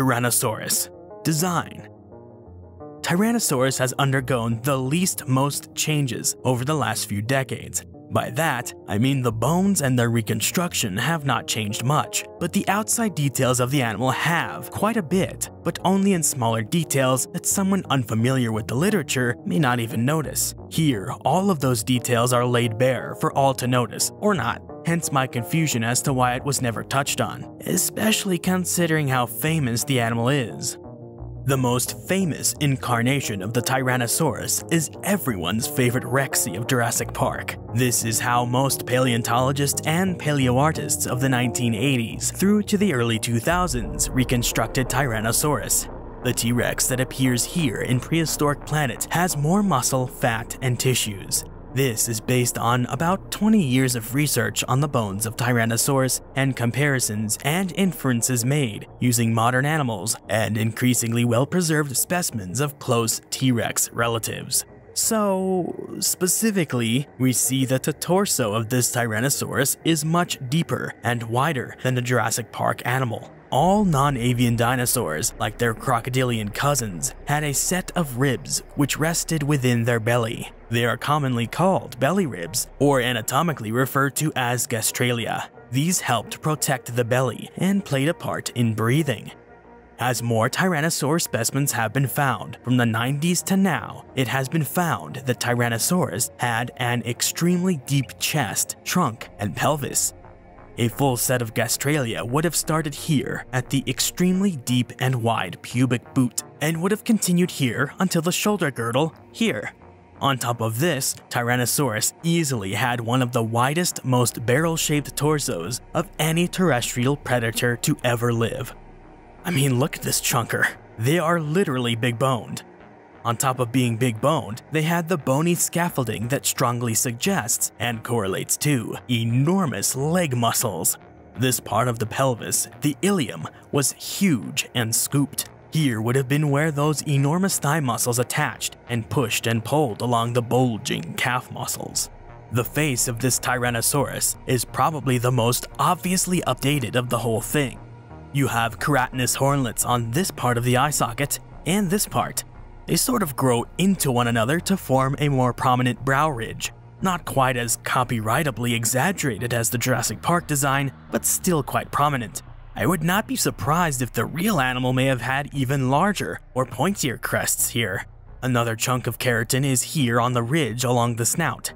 Tyrannosaurus. Design. Tyrannosaurus has undergone the most changes over the last few decades. By that, I mean the bones and their reconstruction have not changed much, but the outside details of the animal have quite a bit, but only in smaller details that someone unfamiliar with the literature may not even notice. Here, all of those details are laid bare for all to notice, or not, hence my confusion as to why it was never touched on, especially considering how famous the animal is. The most famous incarnation of the Tyrannosaurus is everyone's favorite Rexy of Jurassic Park. This is how most paleontologists and paleoartists of the 1980s through to the early 2000s reconstructed Tyrannosaurus. The T-Rex that appears here in Prehistoric Planet has more muscle, fat, and tissues. This is based on about 20 years of research on the bones of Tyrannosaurus and comparisons and inferences made using modern animals and increasingly well-preserved specimens of close T-Rex relatives. So, specifically, we see that the torso of this Tyrannosaurus is much deeper and wider than the Jurassic Park animal. All non-avian dinosaurs, like their crocodilian cousins, had a set of ribs which rested within their belly. They are commonly called belly ribs, or anatomically referred to as gastralia. These helped protect the belly and played a part in breathing. As more Tyrannosaur specimens have been found from the 90s to now, it has been found that Tyrannosaurus had an extremely deep chest, trunk, and pelvis. A full set of gastralia would have started here at the extremely deep and wide pubic boot and would have continued here until the shoulder girdle here. On top of this, Tyrannosaurus easily had one of the widest, most barrel-shaped torsos of any terrestrial predator to ever live. I mean, look at this chunker. They are literally big-boned. On top of being big-boned, they had the bony scaffolding that strongly suggests, and correlates to, enormous leg muscles. This part of the pelvis, the ilium, was huge and scooped. Here would have been where those enormous thigh muscles attached and pushed and pulled along the bulging calf muscles. The face of this Tyrannosaurus is probably the most obviously updated of the whole thing. You have keratinous hornlets on this part of the eye socket and this part. They sort of grow into one another to form a more prominent brow ridge. Not quite as copyrightably exaggerated as the Jurassic Park design, but still quite prominent. I would not be surprised if the real animal may have had even larger or pointier crests here. Another chunk of keratin is here on the ridge along the snout.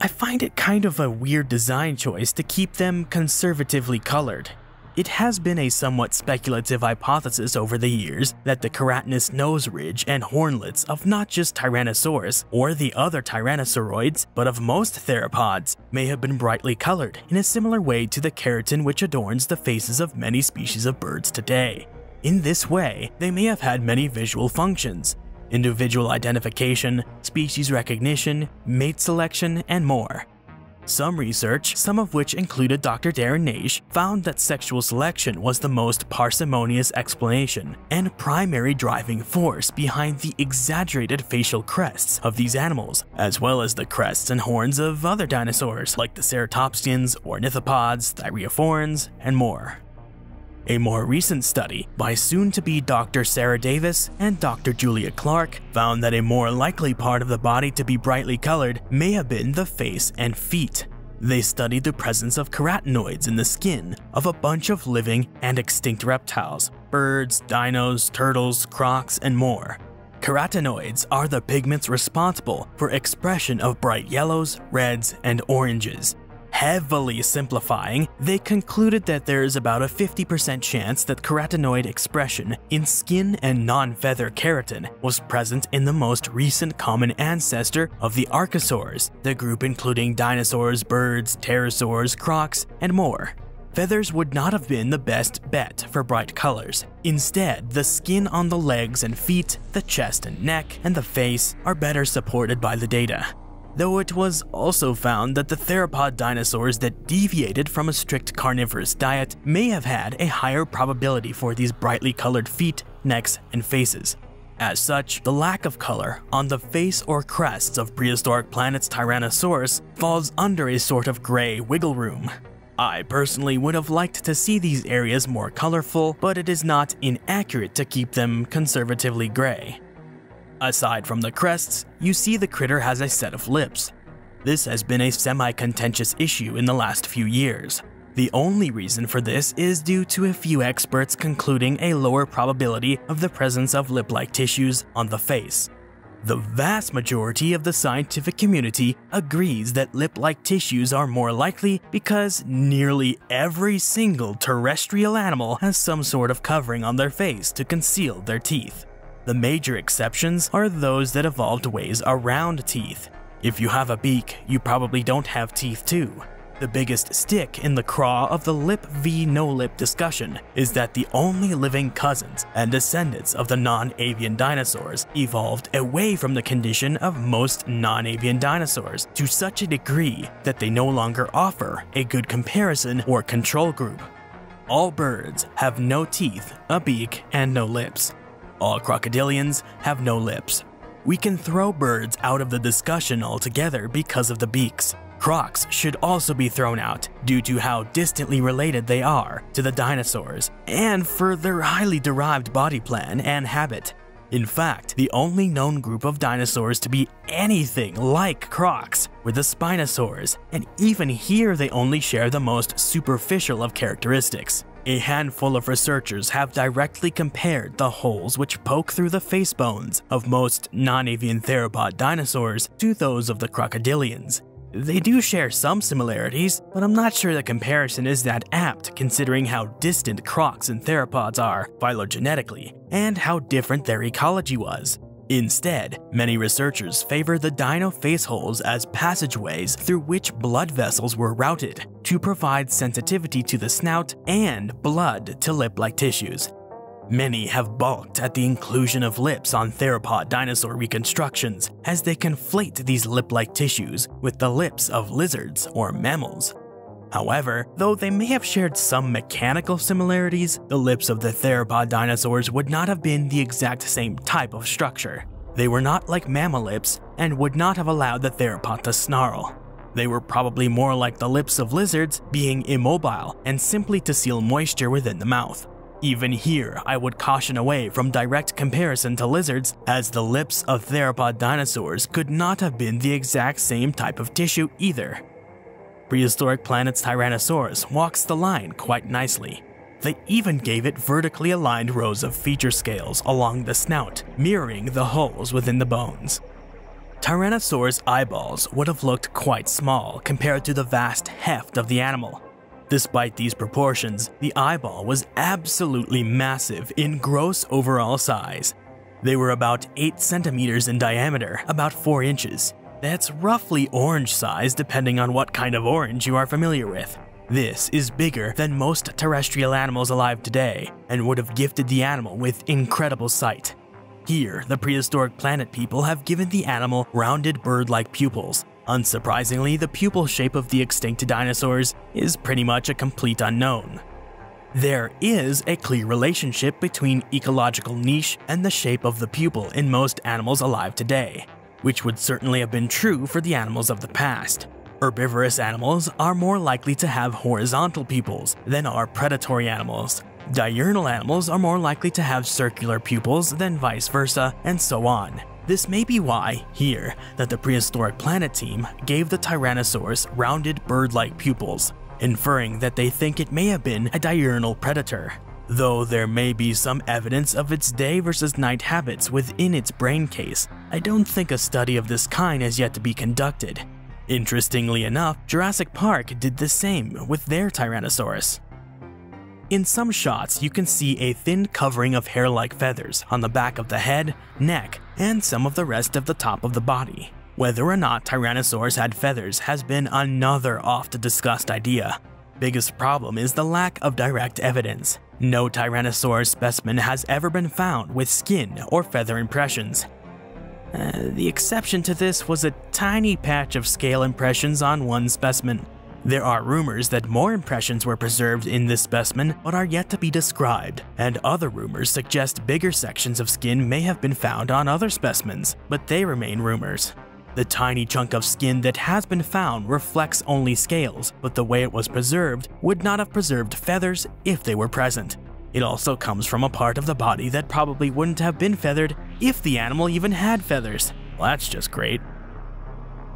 I find it kind of a weird design choice to keep them conservatively colored. It has been a somewhat speculative hypothesis over the years that the keratinous nose ridge and hornlets of not just Tyrannosaurus or the other Tyrannosauroids, but of most theropods, may have been brightly colored in a similar way to the keratin which adorns the faces of many species of birds today. In this way, they may have had many visual functions: individual identification, species recognition, mate selection, and more. Some research, some of which included Dr. Darren Naish, found that sexual selection was the most parsimonious explanation and primary driving force behind the exaggerated facial crests of these animals, as well as the crests and horns of other dinosaurs like the ceratopsians, ornithopods, thyreophorans, and more. A more recent study by soon-to-be Dr. Sarah Davis and Dr. Julia Clark found that a more likely part of the body to be brightly colored may have been the face and feet. They studied the presence of carotenoids in the skin of a bunch of living and extinct reptiles, birds, dinos, turtles, crocs, and more. Carotenoids are the pigments responsible for expression of bright yellows, reds, and oranges. Heavily simplifying, they concluded that there is about a 50% chance that carotenoid expression in skin and non-feather keratin was present in the most recent common ancestor of the archosaurs, the group including dinosaurs, birds, pterosaurs, crocs, and more. Feathers would not have been the best bet for bright colors. Instead, the skin on the legs and feet, the chest and neck, and the face are better supported by the data. Though it was also found that the theropod dinosaurs that deviated from a strict carnivorous diet may have had a higher probability for these brightly colored feet, necks, and faces. As such, the lack of color on the face or crests of Prehistoric Planet's Tyrannosaurus falls under a sort of gray wiggle room. I personally would have liked to see these areas more colorful, but it is not inaccurate to keep them conservatively gray. Aside from the crests, you see the critter has a set of lips. This has been a semi-contentious issue in the last few years. The only reason for this is due to a few experts concluding a lower probability of the presence of lip-like tissues on the face. The vast majority of the scientific community agrees that lip-like tissues are more likely because nearly every single terrestrial animal has some sort of covering on their face to conceal their teeth. The major exceptions are those that evolved ways around teeth. If you have a beak, you probably don't have teeth too. The biggest stick in the craw of the lip v no-lip discussion is that the only living cousins and descendants of the non-avian dinosaurs evolved away from the condition of most non-avian dinosaurs to such a degree that they no longer offer a good comparison or control group. All birds have no teeth, a beak, and no lips. All crocodilians have no lips. We can throw birds out of the discussion altogether because of the beaks. Crocs should also be thrown out due to how distantly related they are to the dinosaurs and for their highly derived body plan and habit. In fact, the only known group of dinosaurs to be anything like crocs were the spinosaurs, and even here they only share the most superficial of characteristics. A handful of researchers have directly compared the holes which poke through the face bones of most non-avian theropod dinosaurs to those of the crocodilians. They do share some similarities, but I'm not sure the comparison is that apt considering how distant crocs and theropods are phylogenetically, and how different their ecology was. Instead, many researchers favor the dino face holes as passageways through which blood vessels were routed to provide sensitivity to the snout and blood to lip-like tissues. Many have balked at the inclusion of lips on theropod dinosaur reconstructions as they conflate these lip-like tissues with the lips of lizards or mammals. However, though they may have shared some mechanical similarities, the lips of the theropod dinosaurs would not have been the exact same type of structure. They were not like mammal lips and would not have allowed the theropod to snarl. They were probably more like the lips of lizards, being immobile and simply to seal moisture within the mouth. Even here, I would caution away from direct comparison to lizards, as the lips of theropod dinosaurs could not have been the exact same type of tissue either. Prehistoric Planet's Tyrannosaurus walks the line quite nicely. They even gave it vertically aligned rows of feature scales along the snout, mirroring the holes within the bones. Tyrannosaurus' eyeballs would have looked quite small compared to the vast heft of the animal. Despite these proportions, the eyeball was absolutely massive in gross overall size. They were about 8 centimeters in diameter, about 4 inches. That's roughly orange size depending on what kind of orange you are familiar with. This is bigger than most terrestrial animals alive today and would have gifted the animal with incredible sight. Here, the Prehistoric Planet people have given the animal rounded bird-like pupils. Unsurprisingly, the pupil shape of the extinct dinosaurs is pretty much a complete unknown. There is a clear relationship between ecological niche and the shape of the pupil in most animals alive today, which would certainly have been true for the animals of the past. Herbivorous animals are more likely to have horizontal pupils than are predatory animals. Diurnal animals are more likely to have circular pupils than vice versa, and so on. This may be why, here, that the Prehistoric Planet team gave the Tyrannosaurus rounded bird-like pupils, inferring that they think it may have been a diurnal predator, though there may be some evidence of its day versus night habits within its brain case. I don't think a study of this kind has yet to be conducted. Interestingly enough, Jurassic Park did the same with their Tyrannosaurus. In some shots, you can see a thin covering of hair-like feathers on the back of the head, neck, and some of the rest of the top of the body. Whether or not Tyrannosaurs had feathers has been another oft-discussed idea. Biggest problem is the lack of direct evidence. No Tyrannosaurus specimen has ever been found with skin or feather impressions. The exception to this was a tiny patch of scale impressions on one specimen. There are rumors that more impressions were preserved in this specimen but are yet to be described, and other rumors suggest bigger sections of skin may have been found on other specimens, but they remain rumors. The tiny chunk of skin that has been found reflects only scales, but the way it was preserved would not have preserved feathers if they were present. It also comes from a part of the body that probably wouldn't have been feathered if the animal even had feathers. Well, that's just great.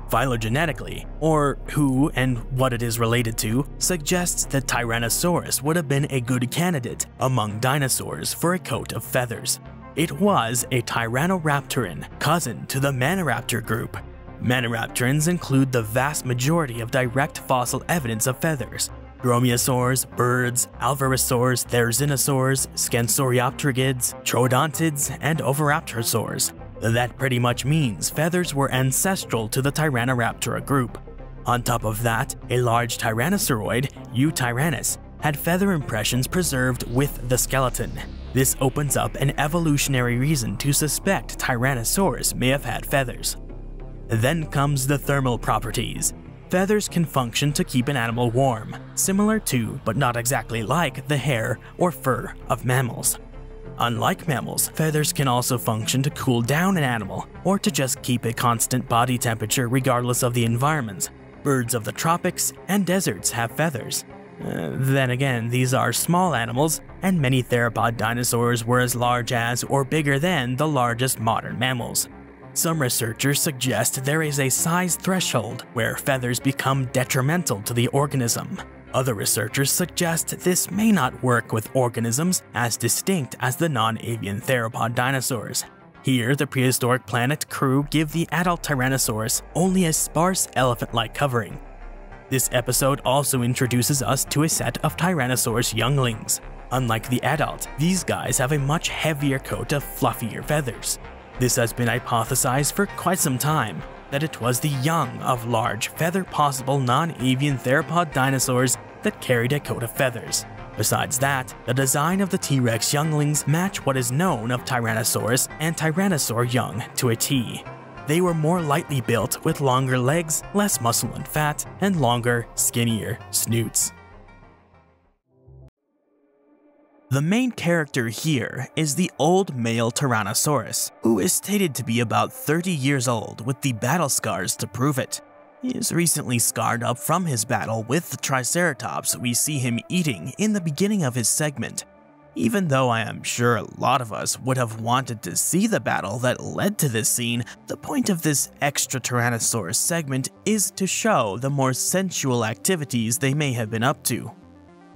Phylogenetically, or who and what it is related to, suggests that Tyrannosaurus would have been a good candidate among dinosaurs for a coat of feathers. It was a Tyrannoraptoran, cousin to the Maniraptor group. Maniraptorans include the vast majority of direct fossil evidence of feathers. Dromaeosaurs, birds, alvarezsaurids, therizinosaurs, Scansoriopterygids, troodontids, and oviraptorosaurs. That pretty much means feathers were ancestral to the Tyrannoraptora group. On top of that, a large tyrannosauroid, Eotyrannus, had feather impressions preserved with the skeleton. This opens up an evolutionary reason to suspect Tyrannosaurus may have had feathers. Then comes the thermal properties. Feathers can function to keep an animal warm, similar to, but not exactly like, the hair or fur of mammals. Unlike mammals, feathers can also function to cool down an animal or to just keep a constant body temperature regardless of the environment. Birds of the tropics and deserts have feathers. Then again, these are small animals, and many theropod dinosaurs were as large as or bigger than the largest modern mammals. Some researchers suggest there is a size threshold where feathers become detrimental to the organism. Other researchers suggest this may not work with organisms as distinct as the non-avian theropod dinosaurs. Here, the Prehistoric Planet crew give the adult Tyrannosaurus only a sparse elephant-like covering. This episode also introduces us to a set of Tyrannosaurus younglings. Unlike the adult, these guys have a much heavier coat of fluffier feathers. This has been hypothesized for quite some time, that it was the young of large, feather-possible non-avian theropod dinosaurs that carried a coat of feathers. Besides that, the design of the T-Rex younglings match what is known of Tyrannosaurus and Tyrannosaur young to a T. They were more lightly built with longer legs, less muscle and fat, and longer, skinnier snoots. The main character here is the old male Tyrannosaurus, who is stated to be about 30 years old with the battle scars to prove it. He is recently scarred up from his battle with the Triceratops we see him eating in the beginning of his segment. Even though I am sure a lot of us would have wanted to see the battle that led to this scene, the point of this extra Tyrannosaurus segment is to show the more sensual activities they may have been up to.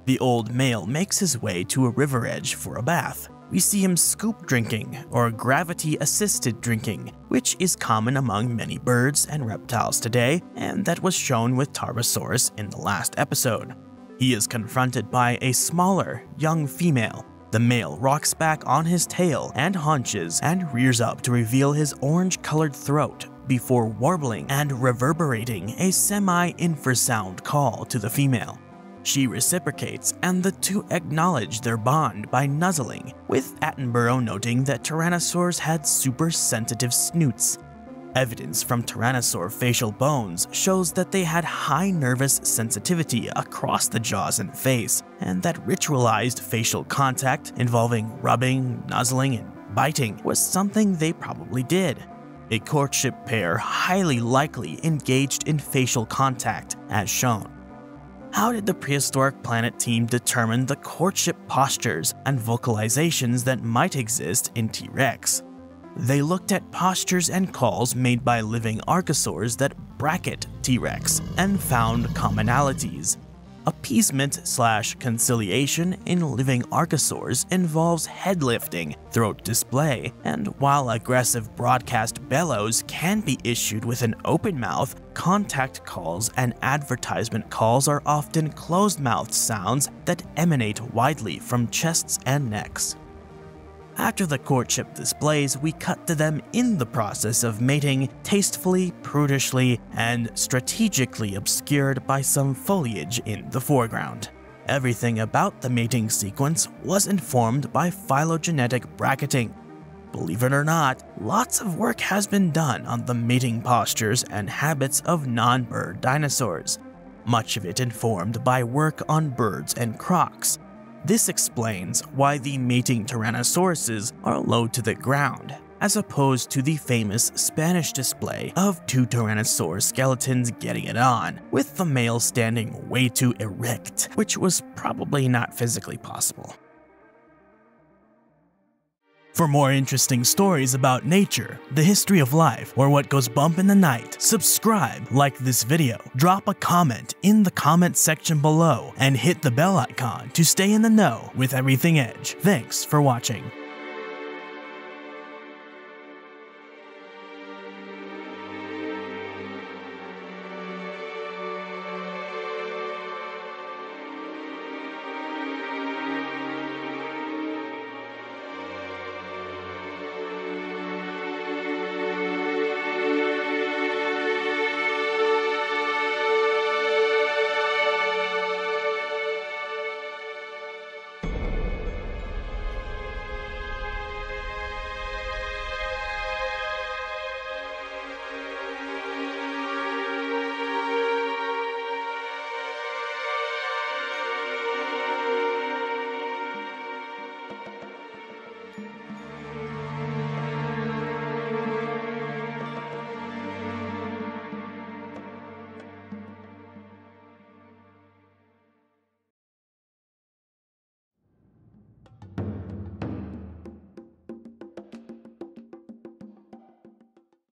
The old male makes his way to a river edge for a bath. We see him scoop drinking, or gravity-assisted drinking, which is common among many birds and reptiles today, and that was shown with Tarbosaurus in the last episode. He is confronted by a smaller, young female. The male rocks back on his tail and haunches and rears up to reveal his orange-colored throat before warbling and reverberating a semi-infrasound call to the female. She reciprocates, and the two acknowledge their bond by nuzzling, with Attenborough noting that Tyrannosaurs had super-sensitive snoots. Evidence from Tyrannosaur facial bones shows that they had high nervous sensitivity across the jaws and face, and that ritualized facial contact involving rubbing, nuzzling, and biting was something they probably did. A courtship pair highly likely engaged in facial contact, as shown. How did the Prehistoric Planet team determine the courtship postures and vocalizations that might exist in T-Rex? They looked at postures and calls made by living archosaurs that bracket T-Rex and found commonalities. Appeasement/conciliation in living archosaurs involves head lifting, throat display, and while aggressive broadcast bellows can be issued with an open mouth, contact calls and advertisement calls are often closed-mouth sounds that emanate widely from chests and necks. After the courtship displays, we cut to them in the process of mating, tastefully, prudishly, and strategically obscured by some foliage in the foreground. Everything about the mating sequence was informed by phylogenetic bracketing. Believe it or not, lots of work has been done on the mating postures and habits of non-bird dinosaurs, much of it informed by work on birds and crocs. This explains why the mating Tyrannosauruses are low to the ground. as opposed to the famous Spanish display of two Tyrannosaur skeletons getting it on, with the male standing way too erect, which was probably not physically possible. For more interesting stories about nature, the history of life, or what goes bump in the night, subscribe, like this video, drop a comment in the comment section below, and hit the bell icon to stay in the know with everything Edge. Thanks for watching.